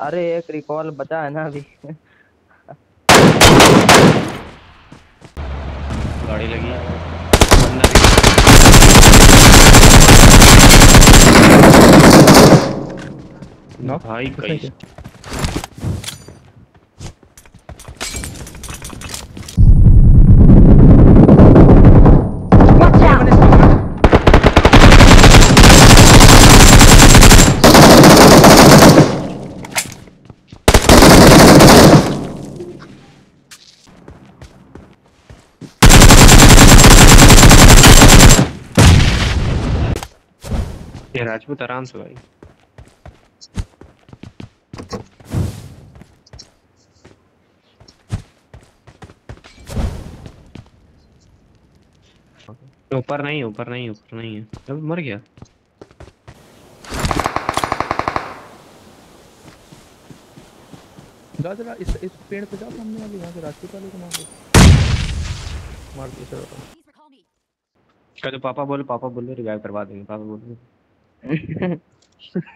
अरे एक रिकॉल बचा है ना अभी। गाड़ी लगी ना भाई कहीं। ये राजपूत आराम से भाई ऊपर नहीं है अब मर गया। जा जरा इस पेड़ पे जाओ सामने वाले, यहां से राजपूत वाले को मार दो सर। कह दो पापा बोलो, रिवाइव करवा देंगे पापा बोलो।